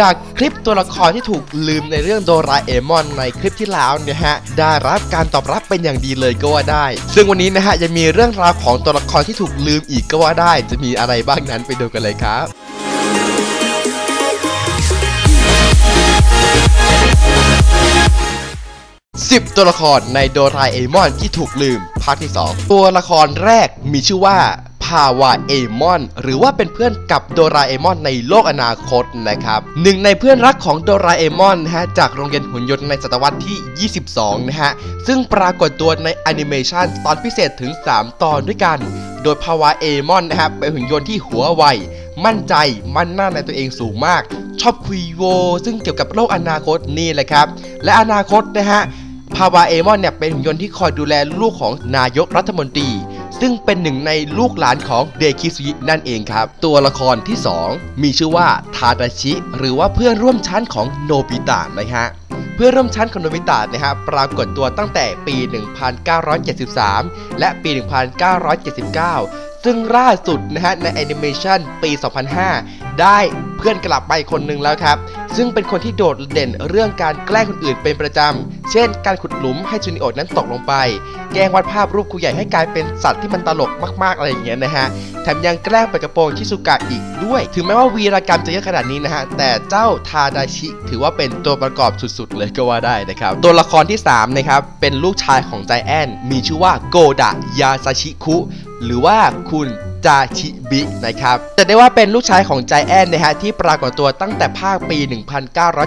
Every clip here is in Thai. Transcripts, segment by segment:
จากคลิปตัวละครที่ถูกลืมในเรื่องโดราเอมอนในคลิปที่แล้วนะฮะได้รับการตอบรับเป็นอย่างดีเลยก็ว่าได้ซึ่งวันนี้นะฮะจะมีเรื่องราวของตัวละครที่ถูกลืมอีกก็ว่าได้จะมีอะไรบ้างนั้นไปดูกันเลยครับ10 ตัวละครในโดราเอมอนที่ถูกลืมภาคที่ 2ตัวละครแรกมีชื่อว่าพาวาเอมอนหรือว่าเป็นเพื่อนกับโดราเอมอนในโลกอนาคตนะครับหนึ่งในเพื่อนรักของโดราเอมอนนะฮะจากโรงเรียนหุ่นยนต์ในศตวรรษที่ 22 นะฮะซึ่งปรากฏตัวในแอนิเมชันตอนพิเศษถึง 3 ตอนด้วยกันโดยพาวาเอมอนนะครับเป็นหุ่นยนต์ที่หัวไวมั่นใจมั่นหน้าในตัวเองสูงมากชอบคุยโวซึ่งเกี่ยวกับโลกอนาคตนี่แหละครับและอนาคตนะฮะพาวาเอมอนเนี่ยเป็นหุ่นยนต์ที่คอยดูแลลูกของนายกรัฐมนตรีซึ่งเป็นหนึ่งในลูกหลานของเดคิซุยินั่นเองครับตัวละครที่ 2มีชื่อว่าทาดาชิหรือว่าเพื่อนร่วมชั้นของโนบิตะนะฮะเพื่อนร่วมชั้นของโนบิตะนะฮะปรากฏตัวตั้งแต่ปี 1973 และปี 1979ซึ่งล่าสุดนะฮะในแอนิเมชันปี 2005 ได้เพื่อนกลับไปคนหนึ่งแล้วครับซึ่งเป็นคนที่โดดเด่นเรื่องการแกล้งคนอื่นเป็นประจำเช่นการขุดหลุมให้จูนิโอนั้นตกลงไปแกล้งวาดภาพรูปครูใหญ่ให้กลายเป็นสัตว์ที่มันตลกมากๆอะไรอย่างเงี้ยนะฮะแถมยังแกล้งเปิดกระโปรงชิซุกะอีกด้วยถึงแม้ว่าวีรกรรมจะเยอะขนาดนี้นะฮะแต่เจ้าทาดาชิถือว่าเป็นตัวประกอบสุดๆเลยก็ว่าได้นะครับตัวละครที่ 3นะครับเป็นลูกชายของไจแอนท์มีชื่อว่าโกดะยาซาชิคุหรือว่าคุณจาชิบินะครับจะได้ว่าเป็นลูกชายของไจแอนท์นะฮะที่ปรากฏตัวตั้งแต่ภาคปี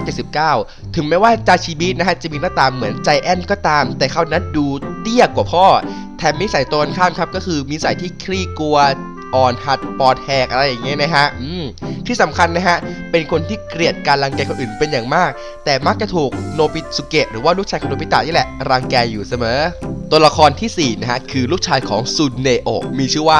1979 ถึงแม้ว่าจาชิบินะฮะจะมีหน้าตาเหมือนไจแอนท์ก็ตามแต่เขานั้นดูเตี้ยกว่าพ่อแถมนิสัยตนข้ามครับก็คือมีนิสัยที่ขี้กลัวอ่อนหัดปอดแหกอะไรอย่างเงี้ยนะฮะที่สำคัญนะฮะเป็นคนที่เกลียดการรังแกคนอื่นเป็นอย่างมากแต่มักจะถูกโนบิสุเกะหรือว่าลูกชายของโนบิตะนี่แหละรังแกอยู่เสมอตัวละครที่ 4นะฮะคือลูกชายของซุเนโอะมีชื่อว่า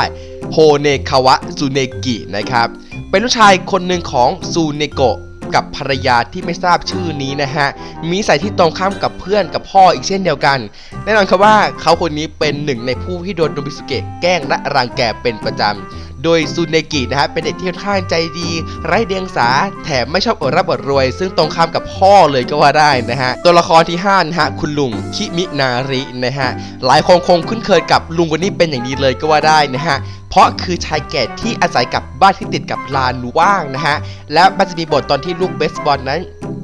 โฮเนคาวะซุเนกินะครับเป็นลูกชายคนหนึ่งของซูเนโกะกับภรรยาที่ไม่ทราบชื่อนี้นะฮะมีนิสัยที่ตรงข้ามกับเพื่อนกับพ่ออีกเช่นเดียวกันแน่นอนครับว่าเขาคนนี้เป็นหนึ่งในผู้ที่โดนโนบิสุเกะแกล้งและรังแกเป็นประจำโดยซูเนกินะฮะเป็นเด็กที่ค่อนข้างใจดีไร้เดียงสาแถมไม่ชอบอวดร่ำอวดรวยซึ่งตรงข้ามกับพ่อเลยก็ว่าได้นะฮะตัวละครที่ 5นะฮะคุณลุงคิมินารินะฮะหลายคนคงคุ้นเคยกับลุงคนนี้เป็นอย่างดีเลยก็ว่าได้นะฮะเพราะคือชายแก่ที่อาศัยกับบ้านที่ติดกับลานว่างนะฮะและมันจะมีบทตอนที่ลูกเบสบอลนั้น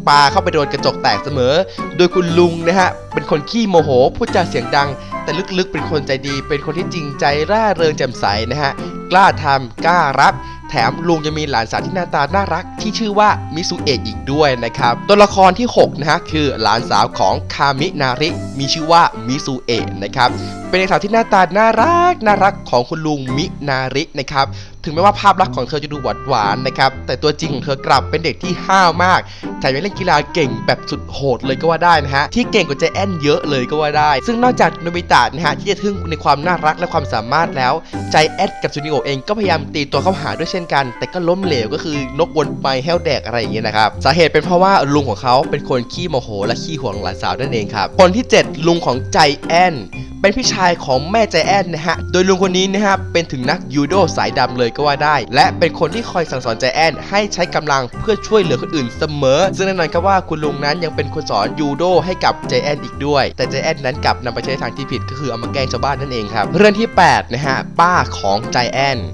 ปาเข้าไปโดนกระจกแตกเสมอโดยคุณลุงนะฮะเป็นคนขี้โมโหพูดจาเสียงดังแต่ลึกๆเป็นคนใจดีเป็นคนที่จริงใจร่าเริงแจ่มใสนะฮะกล้าทำกล้ารับแถมลุงยังมีหลานสาวที่หน้าตาน่ารักที่ชื่อว่ามิซุเอะอีกด้วยนะครับตัวละครที่ 6นะฮะคือหลานสาวของคามินาริมีชื่อว่ามิซุเอะนะครับเป็นสาวที่หน้าตาน่ารักน่ารักของคุณลุงมินารินะครับถึงแม้ว่าภาพลักษณ์ของเธอจะดูหวานๆนะครับแต่ตัวจริงของเธอกลับเป็นเด็กที่ห้าวมากแถมยังเล่นกีฬาเก่งแบบสุดโหดเลยก็ว่าได้นะฮะที่เก่งกว่าใจแอนท์เยอะเลยก็ว่าได้ซึ่งนอกจากโนบิตะนะฮะที่จะทึ่งในความน่ารักและความสามารถแล้วใจแอนท์กับซูนิโอเองก็พยายามตีตัวเข้าหาด้วยเช่นกันแต่ก็ล้มเหลวก็คือนกวนไปแห้วแดกอะไรอย่างเงี้ยนะครับสาเหตุเป็นเพราะว่าลุงของเขาเป็นคนขี้โมโหและขี้หวงหลานสาวนั่นเองครับคนที่ 7ลุงของใจแอนท์เป็นพี่ชายของแม่ใจแอนท์นะฮะโดยลุงคนนี้นะฮะเป็นถึงนักยูโดสายดำเลยก็ว่าได้และเป็นคนที่คอยสั่งสอนใจแอนท์ให้ใช้กำลังเพื่อช่วยเหลือคนอื่นเสมอซึ่งแน่นอนครับว่าคุณลุงนั้นยังเป็นคนสอนยูโดให้กับใจแอนท์อีกด้วยแต่ใจแอนท์นั้นกลับนำไปใช้ทางที่ผิดก็คือเอามาแกล้งชาวบ้านนั่นเองครับเรื่องที่ 8นะฮะป้าของใจแอนท์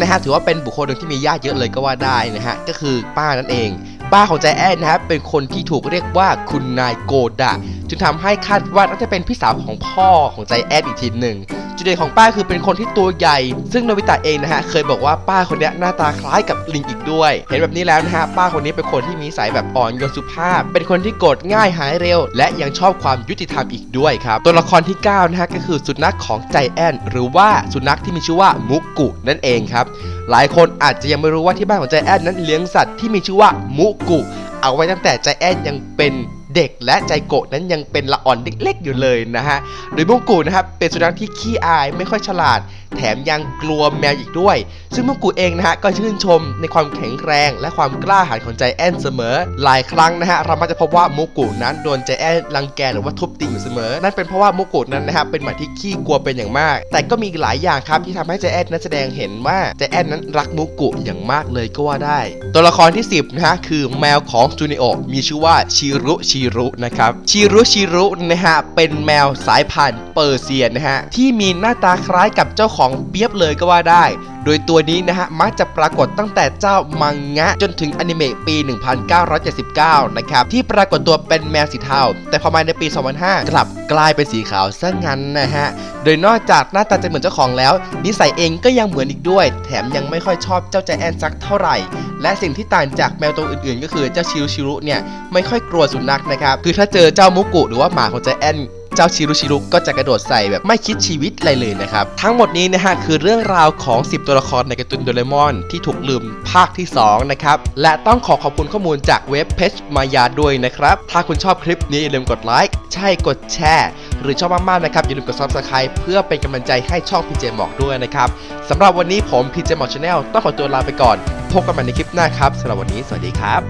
นะฮะถือว่าเป็นบุคคลหนึ่งที่มีญาติเยอะเลยก็ว่าได้นะฮะก็คือป้านั่นเองป้าของใจแอนท์นะครับเป็นคนที่ถูกเรียกว่าคุณนายโกดะจึงทำให้คาดว่าน่าจะเป็นพี่สาวของพ่อของใจแอนท์อีกทีหนึ่งจุดเด่นของป้าคือเป็นคนที่ตัวใหญ่ซึ่งโนบิตะเองนะฮะเคยบอกว่าป้าคนนี้หน้าตาคล้ายกับลิงอีกด้วยเห็นแบบนี้แล้วนะฮะป้าคนนี้เป็นคนที่มีนิสัยแบบอ่อนโยนสุภาพเป็นคนที่โกรธง่ายหายเร็วและยังชอบความยุติธรรมอีกด้วยครับตัวละครที่ 9นะฮะก็คือสุนัขของใจแอนท์หรือว่าสุนัขที่มีชื่อว่ามุกุนั่นเองครับหลายคนอาจจะยังไม่รู้ว่าที่บ้านของใจแอนท์นั้นเลี้ยงสัตว์ที่มีชื่อว่ามุกุเอาไว้ตั้งแต่ใจแอนท์ยังเป็นเ เด็กและใจโกะนั้นยังเป็นละอ่อนเล็กๆอยู่เลยนะฮะโดยบุงกุนะครับเป็นสุนัขที่ขี้อายไม่ค่อยฉลาดแถมยังกลัวแมวอีกด้วยซึ่งบุงกุเองนะฮะก็ชื่นชมในความแข็งแรงและความกล้าหาญของใจแอนเสมอหลายครั้งนะฮะเรามักจะพบว่าบุงกุนั้นโดนใจแอนรังแกหรือว่าทุบตีอยู่เสมอนั่นเป็นเพราะว่าบุงกุนั้นนะครับเป็นหมาที่ขี้กลัวเป็นอย่างมากแต่ก็มีหลายอย่างครับที่ทำให้ใจแอนนั้นแสดงเห็นว่าใจแอนนั้นรักบุงกุอย่างมากเลยก็ว่าได้ตัวละครที่10นะฮะคือแมวของจูเนโอมีชื่อว่าชิรุนะครับชิรุนะฮะเป็นแมวสายพันธุ์เปอร์เซียนนะฮะที่มีหน้าตาคล้ายกับเจ้าของเปียบเลยก็ว่าได้โดยตัวนี้นะฮะมักจะปรากฏตั้งแต่เจ้ามังงะจนถึงอนิเมะปี 1979 นะครับที่ปรากฏตัวเป็นแมวสีเทาแต่พอมาในปี 2005 กลับกลายเป็นสีขาวซะงั้นนะฮะโดยนอกจากหน้าตาจะเหมือนเจ้าของแล้วนิสัยเองก็ยังเหมือนอีกด้วยแถมยังไม่ค่อยชอบเจ้าใจแอนซักเท่าไหร่และสิ่งที่ต่างจากแมวตัวอื่นๆก็คือเจ้าชิรุเนี่ยไม่ค่อยกลัวสุนัขนะครับคือถ้าเจอเจ้ามุกุหรือว่าหมาของใจแอนเจ้าชิรุก็จะกระโดดใส่แบบไม่คิดชีวิตอะไรเลยนะครับทั้งหมดนี้นะฮะคือเรื่องราวของ10ตัวละครในการ์ตูนโดเรมอนที่ถูกลืมภาคที่2นะครับและต้องขอบคุณข้อมูลจากเว็บเพจมายาด้วยนะครับถ้าคุณชอบคลิปนี้อย่าลืมกดไลค์ใช่กดแชร์หรือชอบมากๆนะครับอย่าลืมกด Subscribe เพื่อเป็นกำลังใจให้ช่อง PjMok ด้วยนะครับสำหรับวันนี้ผม PjMok Channel ต้องขอตัวลาไปก่อนพบกันใหม่ในคลิปหน้าครับสำหรับวันนี้สวัสดีครับ